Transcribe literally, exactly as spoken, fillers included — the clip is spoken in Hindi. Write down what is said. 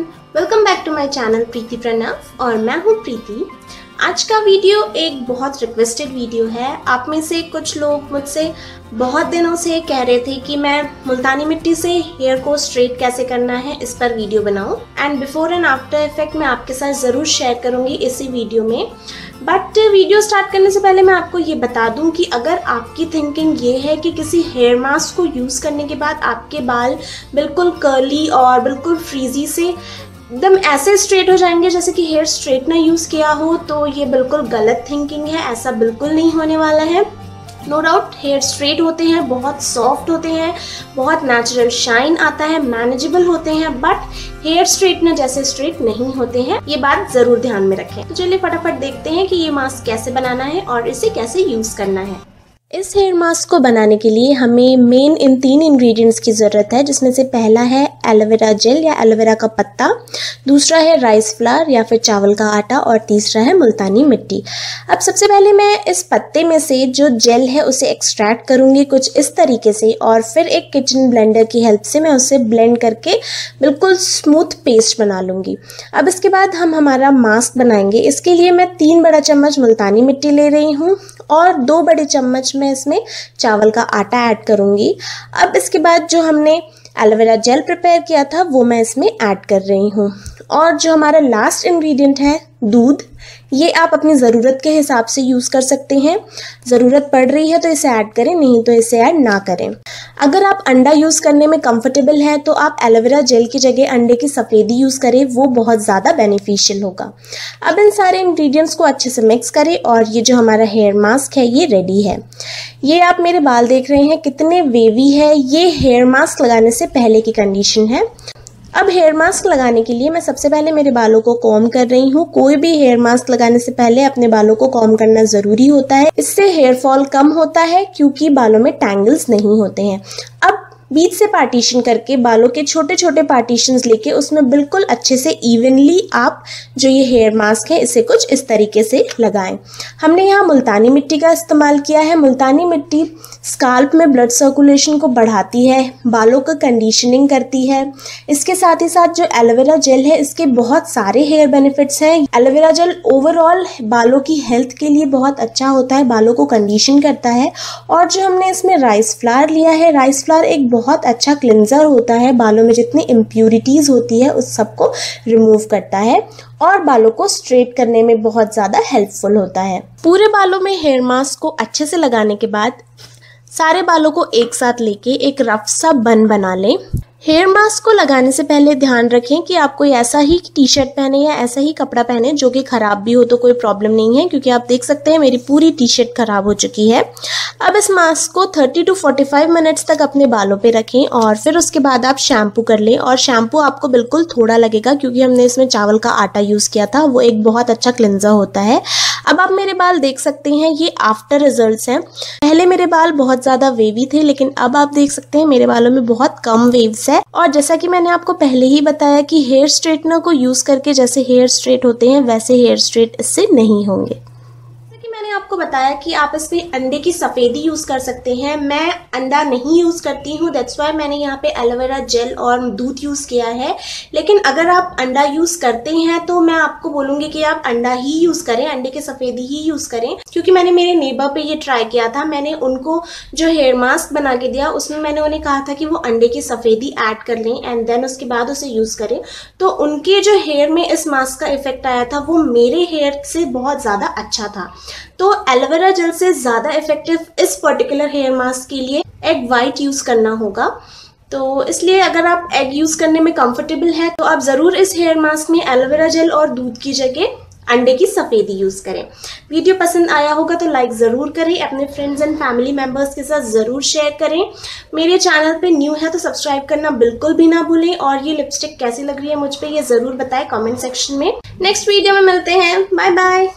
Welcome back to my channel Preeti Pranav और मैं हूं प्रीति। आज का वीडियो एक बहुत रिक्वेस्टेड वीडियो है। आप में से कुछ लोग मुझसे बहुत दिनों से कह रहे थे कि मैं मुल्तानी मिट्टी से हेयर को स्ट्रेट कैसे करना है इस पर वीडियो बनाऊं, and before and after effect मैं आपके साथ ज़रूर शेयर करूंगी इसी वीडियो में। बट वीडियो स्टार्ट करने से पहले मैं आपको ये बता दूं कि अगर आपकी थिंकिंग ये है कि किसी हेयर मास्क को यूज़ करने के बाद आपके बाल बिल्कुल कर्ली और बिल्कुल फ्रीजी से एकदम ऐसे स्ट्रेट हो जाएंगे जैसे कि हेयर स्ट्रेटनर यूज़ किया हो, तो ये बिल्कुल गलत थिंकिंग है। ऐसा बिल्कुल नहीं होने वाला है। नो डाउट हेयर स्ट्रेट होते हैं, बहुत सॉफ्ट होते हैं, बहुत नेचुरल शाइन आता है, मैनेजेबल होते हैं, बट हेयर स्ट्रेटनर जैसे स्ट्रेट नहीं होते हैं। ये बात ज़रूर ध्यान में रखें। तो चलिए फटाफट देखते हैं कि ये मास्क कैसे बनाना है और इसे कैसे यूज़ करना है। इस हेयर मास्क को बनाने के लिए हमें मेन इन तीन इंग्रेडिएंट्स की ज़रूरत है, जिसमें से पहला है एलोवेरा जेल या एलोवेरा का पत्ता, दूसरा है राइस फ्लावर या फिर चावल का आटा, और तीसरा है मुल्तानी मिट्टी। अब सबसे पहले मैं इस पत्ते में से जो जेल है उसे एक्सट्रैक्ट करूँगी कुछ इस तरीके से, और फिर एक किचन ब्लेंडर की हेल्प से मैं उसे ब्लेंड करके बिल्कुल स्मूथ पेस्ट बना लूँगी। अब इसके बाद हम हमारा मास्क बनाएंगे। इसके लिए मैं तीन बड़ा चम्मच मुल्तानी मिट्टी ले रही हूँ और दो बड़े चम्मच मैं इसमें चावल का आटा ऐड करूँगी। अब इसके बाद जो हमने एलोवेरा जेल प्रिपेयर किया था वो मैं इसमें ऐड कर रही हूँ, और जो हमारा लास्ट इंग्रेडिएंट है दूध, ये आप अपनी ज़रूरत के हिसाब से यूज़ कर सकते हैं। ज़रूरत पड़ रही है तो इसे ऐड करें, नहीं तो इसे ऐड ना करें। अगर आप अंडा यूज़ करने में कंफर्टेबल हैं तो आप एलोवेरा जेल की जगह अंडे की सफ़ेदी यूज़ करें, वो बहुत ज़्यादा बेनिफिशियल होगा। अब इन सारे इंग्रेडिएंट्स को अच्छे से मिक्स करें और ये जो हमारा हेयर मास्क है ये रेडी है। ये आप मेरे बाल देख रहे हैं कितने वेवी है, ये हेयर मास्क लगाने से पहले की कंडीशन है। अब हेयर मास्क लगाने के लिए मैं सबसे पहले मेरे बालों को कॉम्ब कर रही हूँ। कोई भी हेयर मास्क लगाने से पहले अपने बालों को कॉम्ब करना ज़रूरी होता है, इससे हेयर फॉल कम होता है क्योंकि बालों में टैंगल्स नहीं होते हैं। अब बीच से पार्टीशन करके बालों के छोटे छोटे पार्टीशंस लेके उसमें बिल्कुल अच्छे से इवनली आप जो ये हेयर मास्क है इसे कुछ इस तरीके से लगाएं। हमने यहाँ मुल्तानी मिट्टी का इस्तेमाल किया है। मुल्तानी मिट्टी स्काल्प में ब्लड सर्कुलेशन को बढ़ाती है, बालों का कंडीशनिंग करती है। इसके साथ ही साथ जो एलोवेरा जेल है इसके बहुत सारे हेयर बेनिफिट्स हैं। एलोवेरा जेल ओवरऑल बालों की हेल्थ के लिए बहुत अच्छा होता है, बालों को कंडीशन करता है। और जो हमने इसमें राइस फ्लावर लिया है, राइस फ्लावर एक बहुत अच्छा क्लिंजर होता है, बालों में जितनी इम्प्यूरिटीज़ होती है उस सबको रिमूव करता है और बालों को स्ट्रेट करने में बहुत ज़्यादा हेल्पफुल होता है। पूरे बालों में हेयर मास्क को अच्छे से लगाने के बाद सारे बालों को एक साथ लेके एक रफ सा बन बना लें। हेयर मास्क को लगाने से पहले ध्यान रखें कि आप कोई ऐसा ही टी शर्ट पहने या ऐसा ही कपड़ा पहने जो कि ख़राब भी हो तो कोई प्रॉब्लम नहीं है, क्योंकि आप देख सकते हैं मेरी पूरी टी शर्ट ख़राब हो चुकी है। अब इस मास्क को तीस टू पैंतालीस मिनट्स तक अपने बालों पे रखें और फिर उसके बाद आप शैम्पू कर लें। और शैम्पू आपको बिल्कुल थोड़ा लगेगा क्योंकि हमने इसमें चावल का आटा यूज़ किया था, वो एक बहुत अच्छा क्लिंजर होता है। अब आप मेरे बाल देख सकते हैं, ये आफ्टर रिजल्ट्स हैं। पहले मेरे बाल बहुत ज़्यादा वेवी थे, लेकिन अब आप देख सकते हैं मेरे बालों में बहुत कम वेव्स है। और जैसा कि मैंने आपको पहले ही बताया कि हेयर स्ट्रेटनर को यूज़ करके जैसे हेयर स्ट्रेट होते हैं वैसे हेयर स्ट्रेट इससे नहीं होंगे। आपको बताया कि आप इसमें अंडे की सफ़ेदी यूज़ कर सकते हैं। मैं अंडा नहीं यूज़ करती हूँ, दैट्स वाई मैंने यहाँ पे एलोवेरा जेल और दूध यूज़ किया है। लेकिन अगर आप अंडा यूज़ करते हैं तो मैं आपको बोलूँगी कि आप अंडा ही यूज़ करें, अंडे की सफ़ेदी ही यूज़ करें, क्योंकि मैंने मेरे नेबर पे ये ट्राई किया था। मैंने उनको जो हेयर मास्क बना के दिया उसमें मैंने उन्हें कहा था कि वो अंडे की सफ़ेदी ऐड कर लें एंड देन उसके बाद उसे यूज़ करें, तो उनके जो हेयर में इस मास्क का इफेक्ट आया था वो मेरे हेयर से बहुत ज़्यादा अच्छा था। तो एलोवेरा जेल से ज़्यादा इफेक्टिव इस पर्टिकुलर हेयर मास्क के लिए एग वाइट यूज़ करना होगा। तो इसलिए अगर आप एग यूज़ करने में कंफर्टेबल है तो आप ज़रूर इस हेयर मास्क में एलोवेरा जेल और दूध की जगह अंडे की सफ़ेदी यूज़ करें। वीडियो पसंद आया होगा तो लाइक ज़रूर करें, अपने फ्रेंड्स एंड फैमिली मेम्बर्स के साथ ज़रूर शेयर करें। मेरे चैनल पे न्यू है तो सब्सक्राइब करना बिल्कुल भी ना भूलें। और ये लिपस्टिक कैसी लग रही है मुझ पर ये ज़रूर बताएं कॉमेंट सेक्शन में। नेक्स्ट वीडियो में मिलते हैं, बाय बाय।